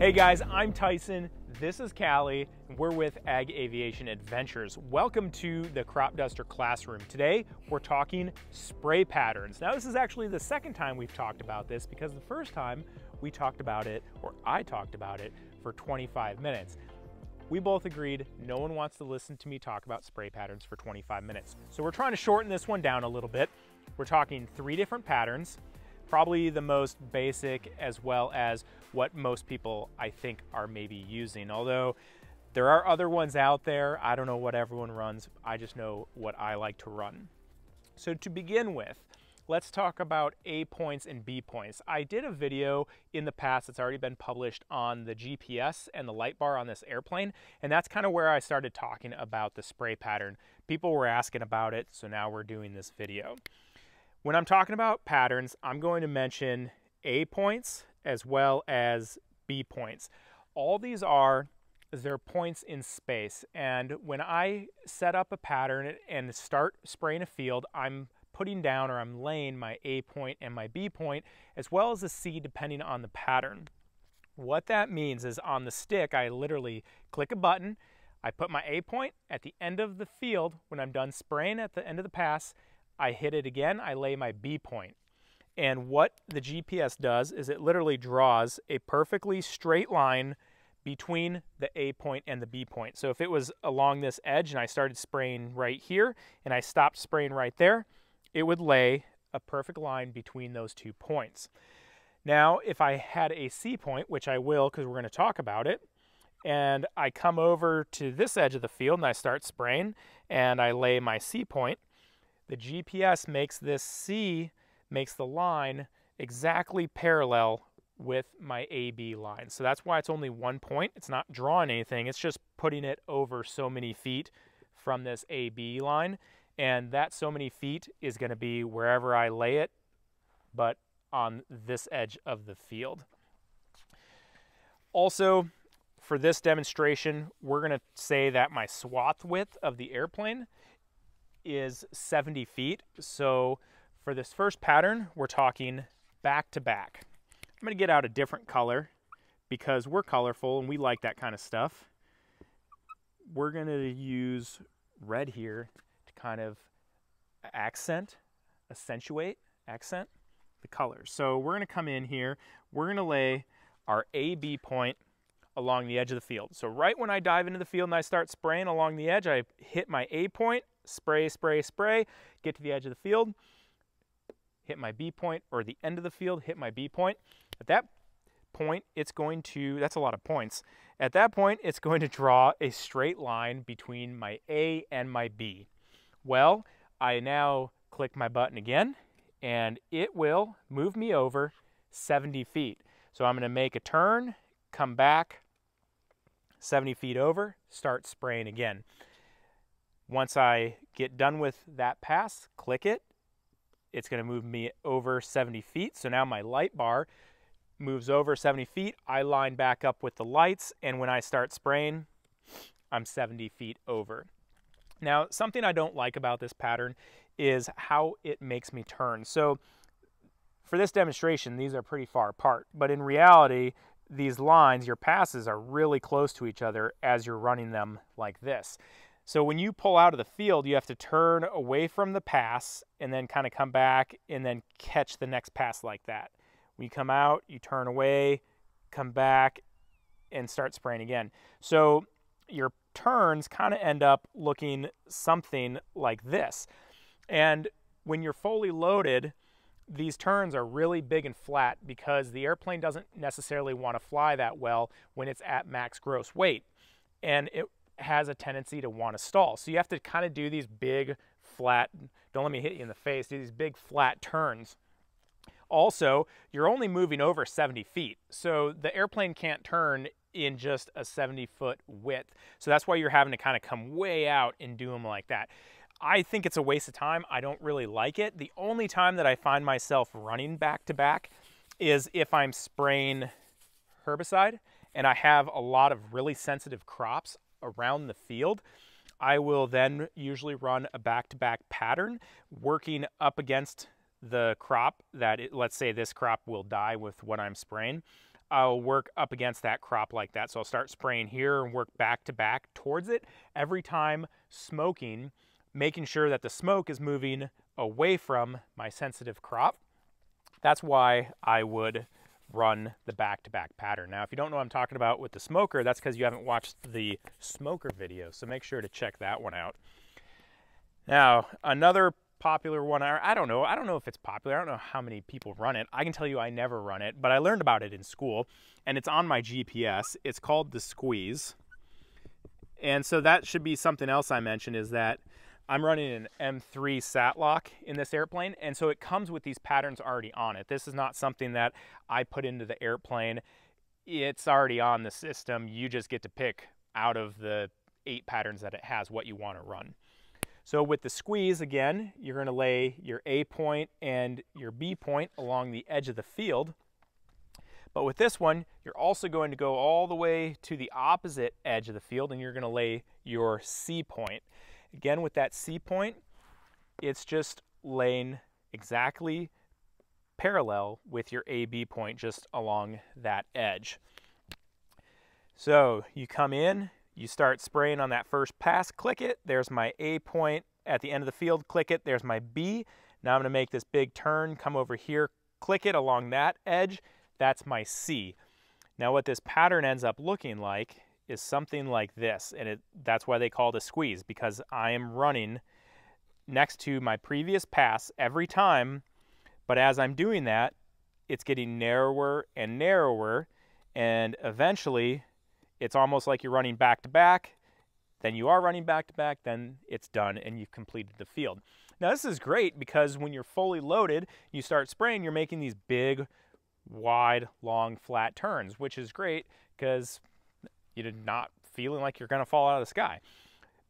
Hey guys, I'm Tyson, this is Callie, and we're with Ag Aviation Adventures. Welcome to the Crop Duster Classroom. Today, we're talking spray patterns. Now, this is actually the second time we've talked about this because the first time we talked about it, or I talked about it, for 25 minutes. We both agreed no one wants to listen to me talk about spray patterns for 25 minutes. So we're trying to shorten this one down a little bit. We're talking three different patterns. Probably the most basic, as well as what most people I think are maybe using. Although there are other ones out there. I don't know what everyone runs. I just know what I like to run. So to begin with, let's talk about A points and B points. I did a video in the past that's already been published on the GPS and the light bar on this airplane, and that's kind of where I started talking about the spray pattern. People were asking about it, so now we're doing this video. When I'm talking about patterns, I'm going to mention A points as well as B points. All these are, they're points in space. And when I set up a pattern and start spraying a field, I'm putting down or I'm laying my A point and my B point, as well as a C, depending on the pattern. What that means is on the stick, I literally click a button, I put my A point at the end of the field. When I'm done spraying at the end of the pass, I hit it again, I lay my B point. And what the GPS does is it literally draws a perfectly straight line between the A point and the B point. So if it was along this edge and I started spraying right here and I stopped spraying right there, it would lay a perfect line between those two points. Now, if I had a C point, which I will because we're going to talk about it, and I come over to this edge of the field and I start spraying and I lay my C point, the GPS makes this C, makes the line exactly parallel with my AB line. So that's why it's only one point. It's not drawing anything. It's just putting it over so many feet from this AB line. And that so many feet is going to be wherever I lay it, but on this edge of the field. Also, for this demonstration, we're going to say that my swath width of the airplane is 70 feet. So for this first pattern, we're talking back to back. I'm going to get out a different color because we're colorful and we like that kind of stuff. We're going to use red here to kind of accentuate the color. So we're going to come in here. We're going to lay our AB point along the edge of the field. So right when I dive into the field and I start spraying along the edge, I hit my A point, spray, spray, spray, get to the edge of the field, hit my B point, or the end of the field, hit my B point. At that point, it's going to, that's a lot of points. At that point, it's going to draw a straight line between my A and my B. Well, I now click my button again, and it will move me over 70 feet. So I'm going to make a turn, come back 70 feet over, start spraying again. Once I get done with that pass, click it, it's going to move me over 70 feet. So now my light bar moves over 70 feet. I line back up with the lights, and when I start spraying, I'm 70 feet over. Now, something I don't like about this pattern is how it makes me turn. So for this demonstration, these are pretty far apart, but in reality, these lines, your passes, are really close to each other as you're running them like this. So when you pull out of the field, you have to turn away from the pass and then kind of come back and then catch the next pass like that. When you come out, you turn away, come back, and start spraying again. So your turns kind of end up looking something like this. And when you're fully loaded, these turns are really big and flat because the airplane doesn't necessarily want to fly that well when it's at max gross weight. And it has a tendency to want to stall. So you have to kind of do these big flat, don't let me hit you in the face, do these big flat turns. Also, you're only moving over 70 feet. So the airplane can't turn in just a 70-foot width. So that's why you're having to kind of come way out and do them like that. I think it's a waste of time. I don't really like it. The only time that I find myself running back to back is if I'm spraying herbicide and I have a lot of really sensitive crops around the field. I will then usually run a back-to-back pattern working up against the crop that, let's say this crop will die with what I'm spraying, I'll work up against that crop like that. So I'll start spraying here and work back to back towards it every time, smoking, making sure that the smoke is moving away from my sensitive crop. That's why I would run the back-to-back pattern. Now, if you don't know what I'm talking about with the smoker, that's because you haven't watched the smoker video, so make sure to check that one out. Now, another popular one, I don't know if it's popular, I don't know how many people run it. I can tell you I never run it, but I learned about it in school, and it's on my GPS. It's called the squeeze. And so that should be something else I mentioned, is that I'm running an M3 Satlock in this airplane, and so it comes with these patterns already on it. This is not something that I put into the airplane. It's already on the system. You just get to pick out of the 8 patterns that it has what you want to run. So with the squeeze, again, you're going to lay your A point and your B point along the edge of the field. But with this one, you're also going to go all the way to the opposite edge of the field, and you're going to lay your C point. Again, with that C point, it's just laying exactly parallel with your AB point, just along that edge. So you come in, you start spraying on that first pass, click it, there's my A point at the end of the field, click it, there's my B. Now I'm going to make this big turn, come over here, click it along that edge, that's my C. Now what this pattern ends up looking like is something like this, and that's why they call it a squeeze, because I am running next to my previous pass every time, but as I'm doing that, it's getting narrower and narrower, and eventually it's almost like you're running back to back, then you are running back to back, then it's done and you've completed the field. Now this is great because when you're fully loaded, you start spraying, you're making these big, wide, long, flat turns, which is great because you're not feeling like you're going to fall out of the sky.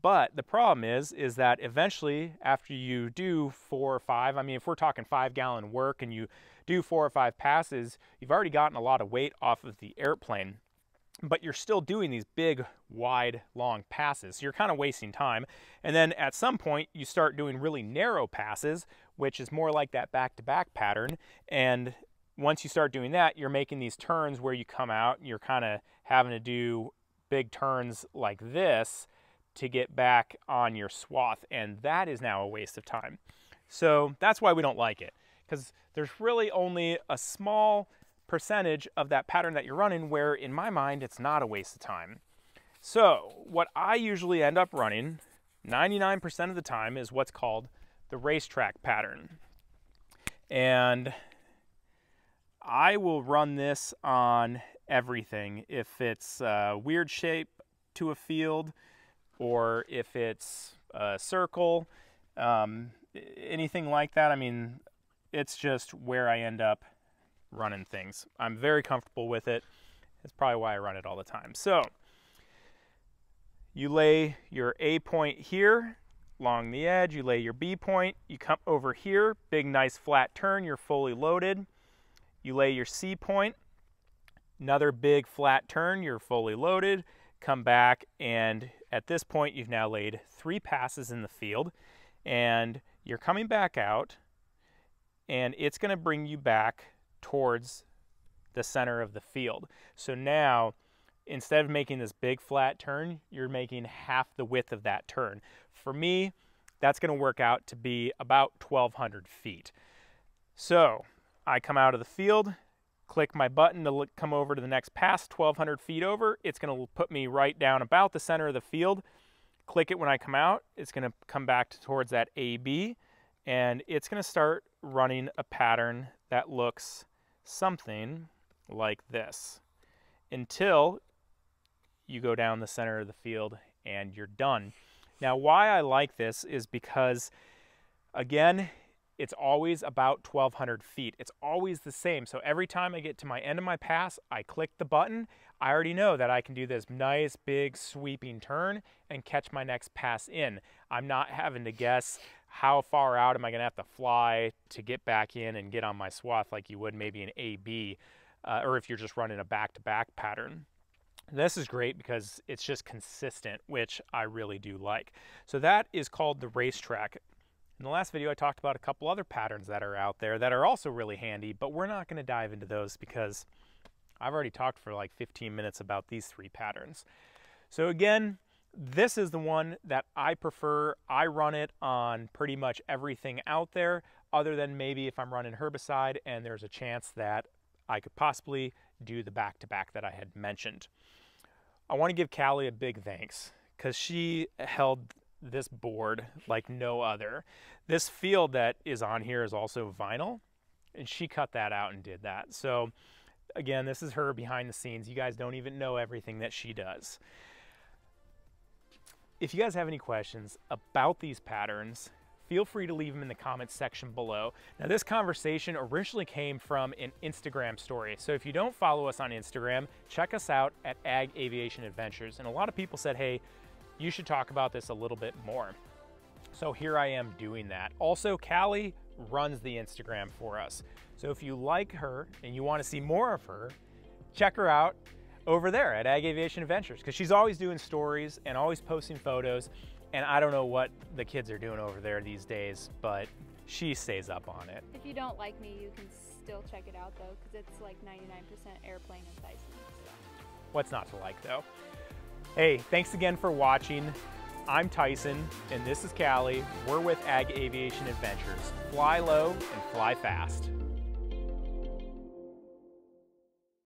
But the problem is that eventually after you do 4 or 5, I mean, if we're talking 5-gallon work and you do 4 or 5 passes, you've already gotten a lot of weight off of the airplane, but you're still doing these big, wide, long passes. So you're kind of wasting time. And then at some point you start doing really narrow passes, which is more like that back-to-back pattern. And once you start doing that, you're making these turns where you come out and you're kind of having to do big turns like this to get back on your swath, and that is now a waste of time. So that's why we don't like it, because there's really only a small percentage of that pattern that you're running where, in my mind, it's not a waste of time. So what I usually end up running 99% of the time is what's called the racetrack pattern. And I will run this on everything. If it's a weird shape to a field, or if it's a circle, anything like that. I mean, it's just where I end up running things. I'm very comfortable with it. That's probably why I run it all the time. So you lay your A point here along the edge, you lay your B point, you come over here, big, nice flat turn, you're fully loaded. You lay your C point, another big flat turn, you're fully loaded, come back, and at this point you've now laid 3 passes in the field, and you're coming back out, and it's going to bring you back towards the center of the field. So now, instead of making this big flat turn, you're making half the width of that turn. For me, that's going to work out to be about 1,200 feet. So I come out of the field, click my button to come over to the next pass, 1,200 feet over. It's going to put me right down about the center of the field. Click it when I come out. It's going to come back towards that AB, and it's going to start running a pattern that looks something like this until you go down the center of the field and you're done. Now, why I like this is because, again, it's always about 1,200 feet. It's always the same. So every time I get to my end of my pass, I click the button. I already know that I can do this nice, big, sweeping turn and catch my next pass in. I'm not having to guess how far out am I going to have to fly to get back in and get on my swath like you would maybe an AB, or if you're just running a back-to-back pattern. This is great because it's just consistent, which I really do like. So that is called the racetrack. In the last video, I talked about a couple other patterns that are out there that are also really handy, but we're not going to dive into those because I've already talked for like 15 minutes about these three patterns. So again, this is the one that I prefer. I run it on pretty much everything out there, other than maybe if I'm running herbicide and there's a chance that I could possibly do the back-to-back that I had mentioned. I want to give Callie a big thanks because she held this board like no other. This field that is on here is also vinyl, and she cut that out and did that. So again, this is her behind the scenes. You guys don't even know everything that she does. If you guys have any questions about these patterns, feel free to leave them in the comments section below. Now, this conversation originally came from an Instagram story. So if you don't follow us on Instagram, check us out at Ag Aviation Adventures. And a lot of people said, hey, you should talk about this a little bit more. So here I am doing that. Also, Callie runs the Instagram for us. So if you like her and you want to see more of her, check her out over there at Ag Aviation Adventures, because she's always doing stories and always posting photos. And I don't know what the kids are doing over there these days, but she stays up on it. If you don't like me, you can still check it out though, because it's like 99% airplane and Dyson. So. What's not to like though? Hey, thanks again for watching. I'm Tyson, and this is Callie. We're with Ag Aviation Adventures. Fly low and fly fast.